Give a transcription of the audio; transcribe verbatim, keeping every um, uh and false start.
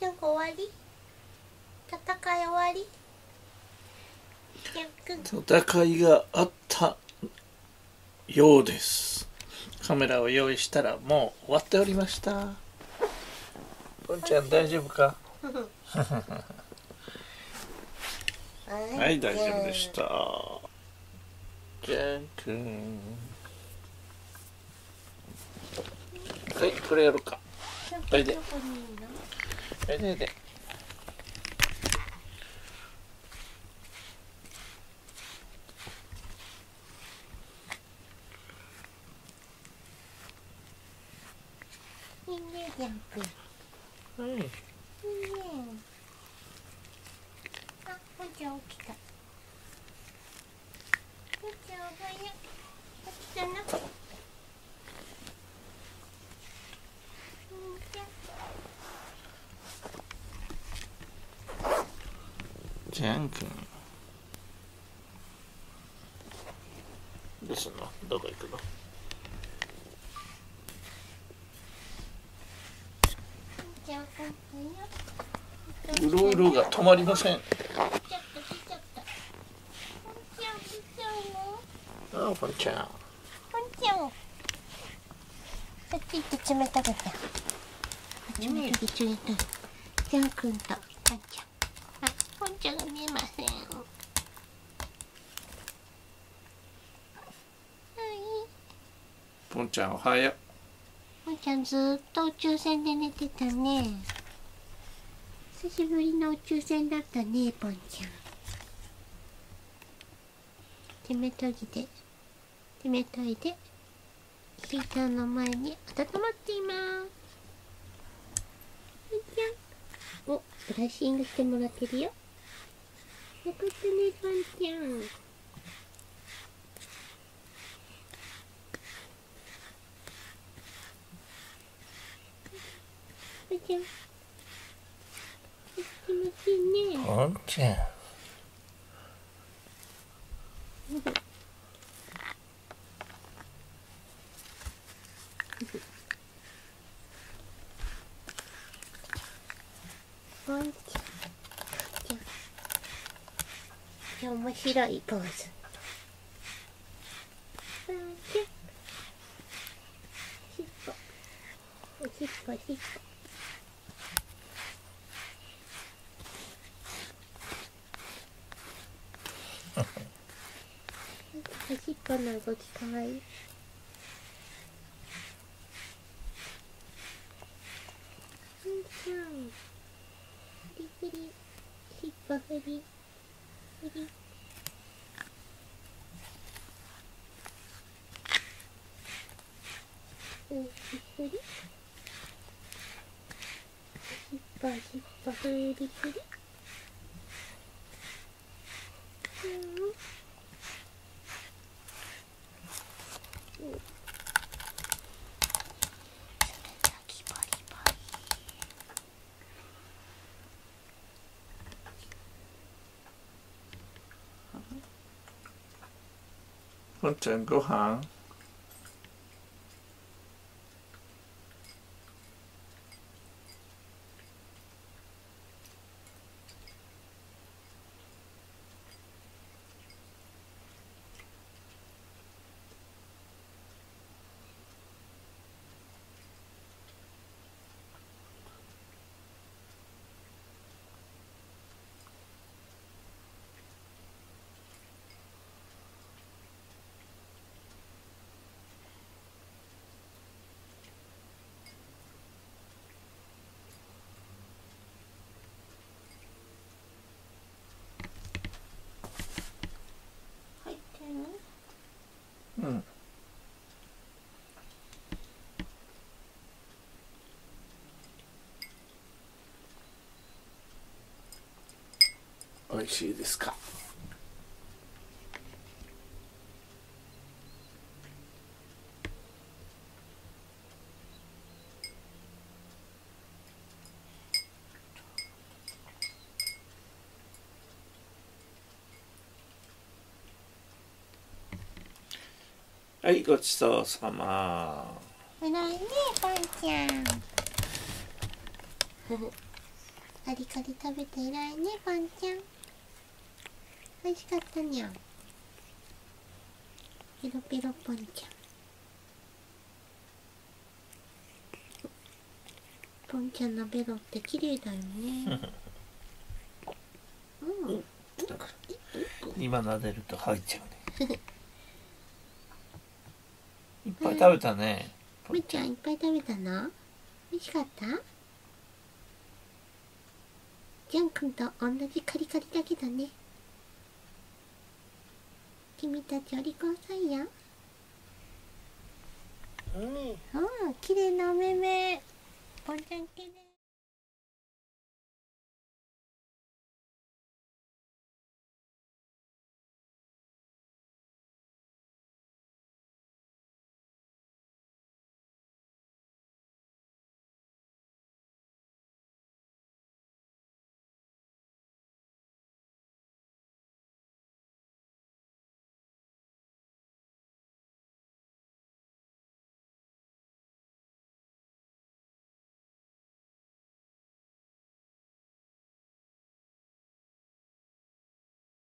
なんか終わり？戦い終わり？戦いがあったようです。カメラを用意したらもう終わっておりました。ポンちゃん大丈夫か？はい大丈夫でした。ジャンくんはいこれやろうか。おいでおいでおいで。いいね、ジャンプ。はい。いいね。あ、ポンちゃん起きた。ポンちゃんおはよう。起きたな。ポンちゃん。ジャン君。どうすんの？どこ行くの？うろうろが止まりません。ああ、ポンちゃん。ポンちゃん。さっきと冷たかった。冷たい冷たい。ジャン君とポンちゃん。あ、ポンちゃんが見えません。ポンちゃんおはよう。ポンちゃんずっと宇宙船で寝てたね。久しぶりの宇宙船だったね、ポンちゃん。手めとぎで、手めといで、ヒーターの前に温まっています。ポンちゃん。お、ブラッシングしてもらってるよ。よかったね、ポンちゃん。ポンちゃん、気持ちいいね。ポンちゃん。ポンちゃん。じゃあ面白いポーズ。ポンちゃん。しっぽ。しっぽしっぽ。おしっこの動きかわいい。ポンちゃん。ふりふり。しっぽふり。ふり。ふりふり。しっぽしっぽふりふり。うん。ポンちゃんご飯。うん。おいしいですか？はい、ごちそうさま。偉いね、ポンちゃん。カリカリ食べて偉いね、パンちゃん。美味しかったにゃん。ペロペロパンちゃん。ポンちゃんのベロって綺麗だよね。うん。今撫でると吐いちゃうね。いっぱい食べたね。むーちゃんいっぱい食べたの？美味しかった？ジャン君と同じカリカリだけだね。君たちお利口さんや。うん。ああ、綺麗なお目目。ポンちゃん綺麗。